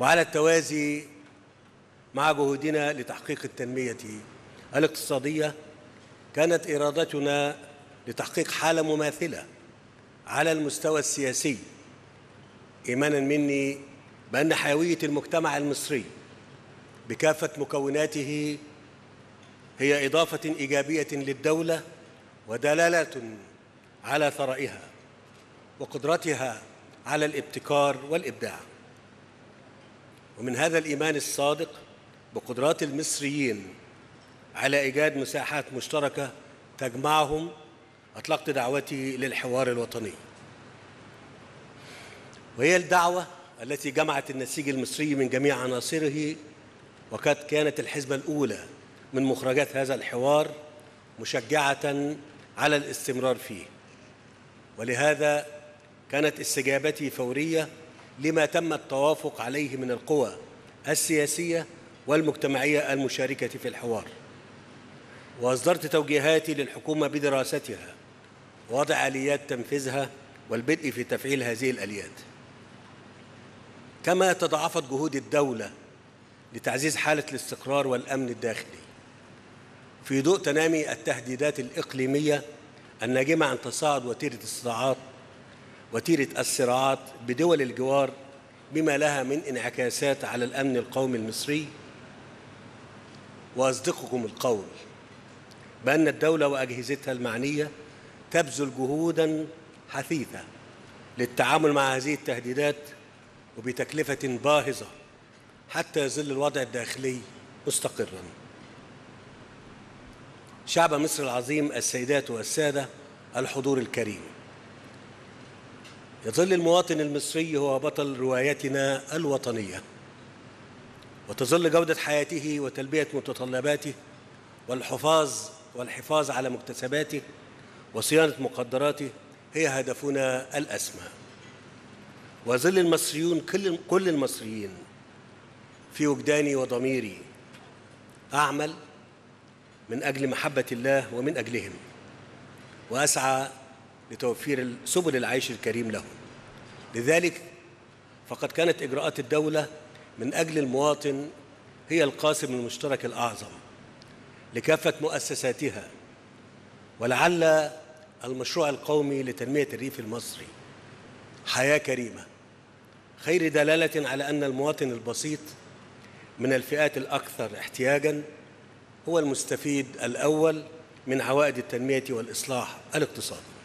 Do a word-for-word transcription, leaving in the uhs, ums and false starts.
وعلى التوازي مع جهودنا لتحقيق التنمية الاقتصادية كانت إرادتنا لتحقيق حالة مماثلة على المستوى السياسي، إيمانا مني بأن حيوية المجتمع المصري بكافة مكوناته هي إضافة إيجابية للدولة ودلالة على ثرائها وقدرتها على الابتكار والإبداع. ومن هذا الإيمان الصادق بقدرات المصريين على إيجاد مساحات مشتركة تجمعهم أطلقت دعوتي للحوار الوطني، وهي الدعوة التي جمعت النسيج المصري من جميع عناصره، وقد كانت الحسبة الأولى من مخرجات هذا الحوار مشجعة على الاستمرار فيه. ولهذا كانت استجابتي فورية لما تم التوافق عليه من القوى السياسية والمجتمعية المشاركة في الحوار، وأصدرت توجيهاتي للحكومة بدراستها ووضع آليات تنفيذها والبدء في تفعيل هذه الآليات. كما تضاعفت جهود الدولة لتعزيز حالة الاستقرار والأمن الداخلي في ضوء تنامي التهديدات الإقليمية الناجمة عن تصاعد وتيرة الصراعات وتيرة الصراعات بدول الجوار بما لها من انعكاسات على الأمن القومي المصري. وأصدقكم القول بأن الدولة وأجهزتها المعنية تبذل جهوداً حثيثة للتعامل مع هذه التهديدات وبتكلفة باهظة حتى يظل الوضع الداخلي مستقراً. شعب مصر العظيم، السيدات والسادة، الحضور الكريم، يظل المواطن المصري هو بطل روايتنا الوطنية، وتظل جودة حياته وتلبية متطلباته والحفاظ والحفاظ على مكتسباته وصيانة مقدراته هي هدفنا الأسمى. وظل المصريون كل كل المصريين في وجداني وضميري أعمل من أجل محبة الله ومن أجلهم، وأسعى لتوفير سبل العيش الكريم لهم. لذلك فقد كانت إجراءات الدولة من أجل المواطن هي القاسم المشترك الأعظم لكافة مؤسساتها، ولعل المشروع القومي لتنمية الريف المصري حياة كريمة خير دلالة على أن المواطن البسيط من الفئات الأكثر احتياجاً هو المستفيد الأول من عوائد التنمية والإصلاح الاقتصادي.